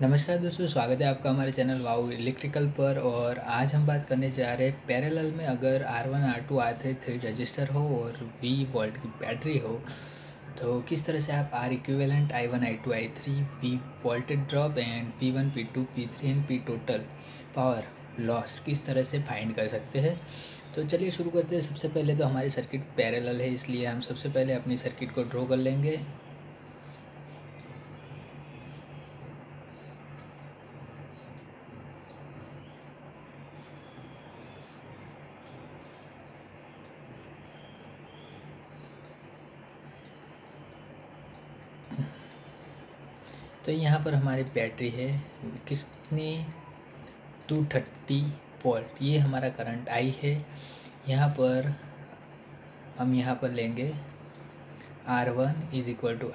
नमस्कार दोस्तों, स्वागत है आपका हमारे चैनल वाव इलेक्ट्रिकल पर। और आज हम बात करने जा रहे हैं पैरेलल में अगर R1 R2 R3 रजिस्टर हो और 20 वोल्ट की बैटरी हो तो किस तरह से आप R equivalent I1 I2 I3 V voltage drop and P1 P2 P3 and P total power loss किस तरह से फाइंड कर सकते हैं। तो चलिए शुरू करते हैं। सबसे पहले तो हमारी सर्किट पैरेलल है, इसलिए हम सबसे पहले अपनी सर्किट को ड्रॉ कर लेंगे। तो यहाँ पर हमारी बैटरी है किसने 230 वोल्ट, ये हमारा करंट आई है। यहाँ पर हम यहाँ पर लेंगे R1 is equal to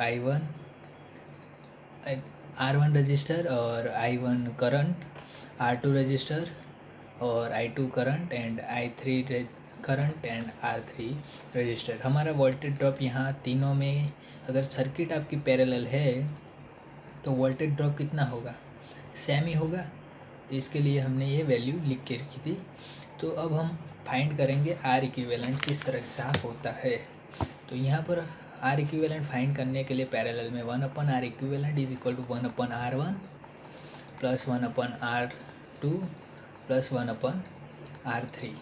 R1 register और I1 करंट, R2 रजिस्टर और I2 current and I3 current and R3 register. हमारा वोल्टेज ड्रॉप यहाँ तीनों में, अगर सर्किट आपकी पैरेलल है तो वोल्टेज ड्रॉप कितना होगा, सेमी होगा। तो इसके लिए हमने ये वैल्यू लिख के रखी थी। तो अब हम फाइंड करेंगे R इक्विवेलेंट किस तरह से होता है। तो यहाँ पर R इक्विवेलेंट फाइंड करने के लिए पैरेलल में 1/R equivalent is equal to 1/R1 plus 1/R2 plus 1/R3।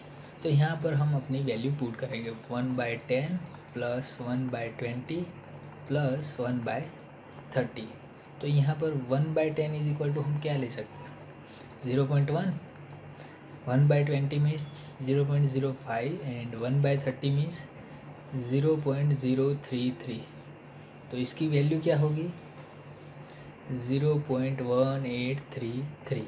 तो यहाँ पर हम अपनी वैल्यू पुट करेंगे 1/10 प्लस 1/20 प्लस 1/30। तो यहाँ पर 1/10 इज इक्वल टू हम क्या ले सकते हैं, 0.1। 1/20 मीन्स 0.05 एंड 1/30 मीन्स 0.033। तो इसकी वैल्यू क्या होगी, 0.1833।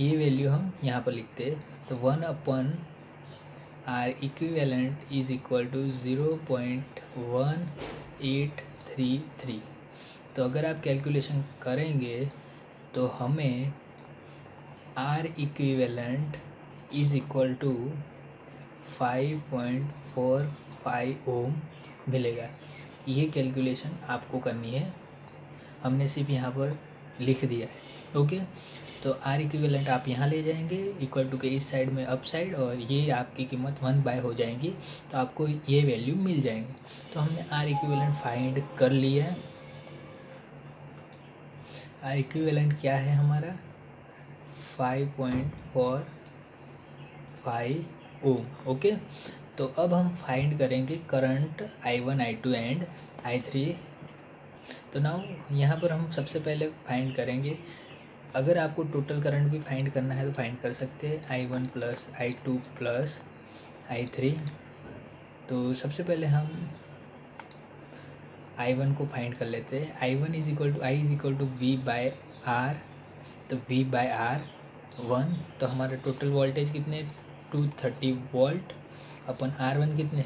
ये वैल्यू हम यहाँ पर लिखते हैं। तो 1/R equivalent is equal to 0.1833। तो अगर आप कैलकुलेशन करेंगे तो हमें R equivalent is equal to 5.45 ohm मिलेगा। ये कैलकुलेशन आपको करनी है, हमने सिर्फ यहाँ पर लिख दिया है। ओके, तो R इक्विवेलेंट आप यहाँ ले जाएंगे इक्वल टू के इस साइड में अप साइड, और ये आपकी कीमत 1/2 हो जाएगी। तो आपको ये वैल्यू मिल जाएंगी। तो हमने R इक्विवेलेंट फाइंड कर लिया है। R इक्विवेलेंट क्या है हमारा, 5.45 ओम। ओके, तो अब हम फाइंड करेंगे current I1 I2 and I3। तो नाउ यहाँ पर हम सबसे पहले फाइंड करेंगे, अगर आपको टोटल करंट भी फाइंड करना है तो फाइंड कर सकते हैं, I1 plus I2 plus I3। तो सबसे पहले हम I1 को फाइंड कर लेते हैं। I1 is equal to V by R। तो V बाय R1। तो हमारा टोटल वोल्टेज कितने, 230 वोल्ट अपन R1 कितने,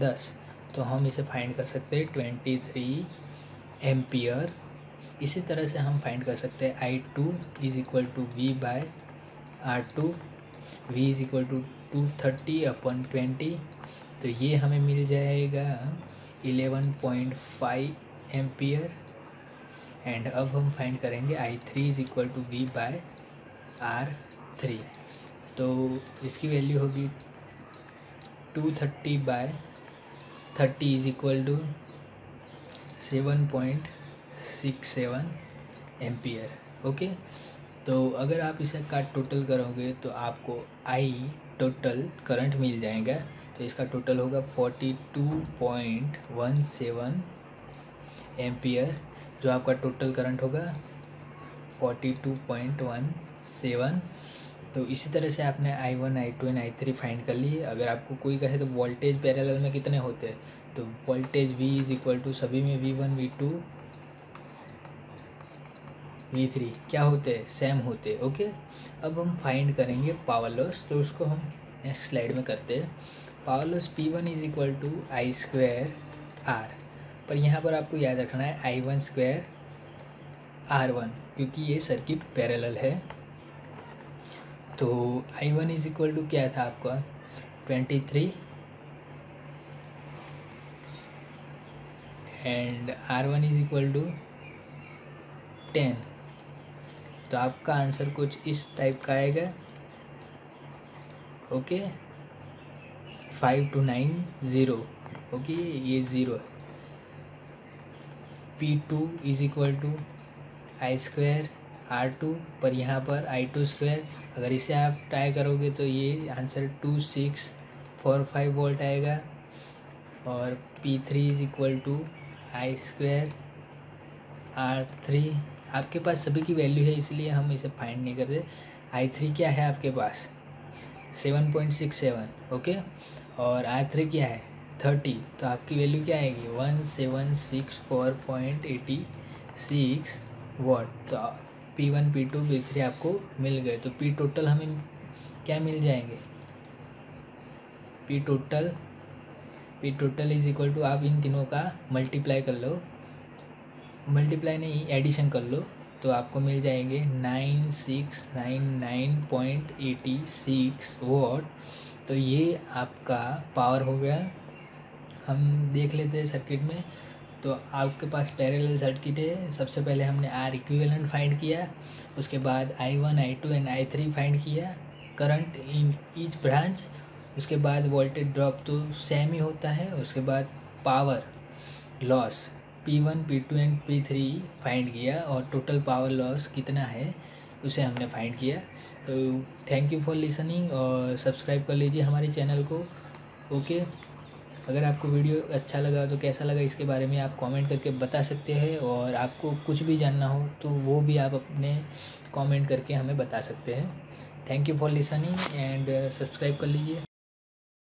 10। तो हम इसे फाइंड कर सकते हैं 23 एम्पियर। इसी तरह से हम फाइंड कर सकते हैं I2 is equal to V by R2। V is equal to 230 upon 20। तो ये हमें मिल जाएगा 11.5 एम्पियर। एंड अब हम फाइंड करेंगे I3 is equal to V by R3। तो इसकी वैल्यू होगी 230 by 30 is equal to 7.67 ampere. Okay, तो अगर आप इसे का टोटल करोगे तो आपको I टोटल करंट मिल जाएगा। तो इसका टोटल होगा 42.17 एम्पियर। जो आपका टोटल करंट होगा 42.17। तो इसी तरह से आपने I1 I2 and I3 find कर लिए। अगर आपको कोई कहे तो वोल्टेज पैरेलल में कितने होते हैं, तो voltage V is equal to सभी में V1 V2 V3 क्या होते हैं, सेम होते हैं। ओके, अब हम फाइंड करेंगे पावर लॉस। तो उसको हम नेक्स्ट स्लाइड में करते हैं। Power loss P1 is equal to I²R। पर यहाँ पर आपको याद रखना है I1²R1, क्योंकि ये सर्किट पैरेलल है। तो I1 इज इक्वल टू क्या था आपका, 23 and R1 is equal to 10। तो आपका आंसर कुछ इस टाइप का आएगा। Okay 5 to 9 0। ओके ये 0 है। P2 = I² R2 पर यहाँ पर I² अगर इसे आप ट्राई करोगे तो ये आंसर 2645 वोल्ट आएगा। और P3 = I² R3। आपके पास सभी की वैल्यू है इसलिए हम इसे फाइंड नहीं कर रहे। I3 क्या है आपके पास 7.67। ओके और R3 क्या है 30, तो आपकी वैल्यू क्या आएगी 1764.86 वॉट। तो P1 P2 P3 आपको मिल गए। तो P टोटल हमें क्या मिल जाएंगे P टोटल = आप इन तीनों का मल्टीप्लाई कर लो, मल्टीप्लाई नहीं एडिशन कर लो, तो आपको मिल जाएंगे 9699.86 वॉट। तो ये आपका पावर हो गया। हम देख लेते हैं सर्किट में। तो आपके पास पैरेलल सर्किट है। सबसे पहले हमने आर इक्विवेलेंट फाइंड किया, उसके बाद I1, I2 and I3 find किया, करंट इन ईच ब्रांच, उसके बाद वोल्टेज ड्रॉप तो सेम ही होता है, उसके बाद power loss P1, P2 and P3 find किया, और टोटल पावर लॉस कितना है उसे हमने फाइंड किया। तो थैंक यू फॉर लिसनिंग और सब्सक्राइब कर लीजिए हमारे चैनल को। ओके अगर आपको वीडियो अच्छा लगा तो कैसा लगा इसके बारे में आप कमेंट करके बता सकते हैं, और आपको कुछ भी जानना हो तो वो भी आप अपने कमेंट करके हमें बता सकते हैं। Thank you for listening and subscribe कर लीजिए।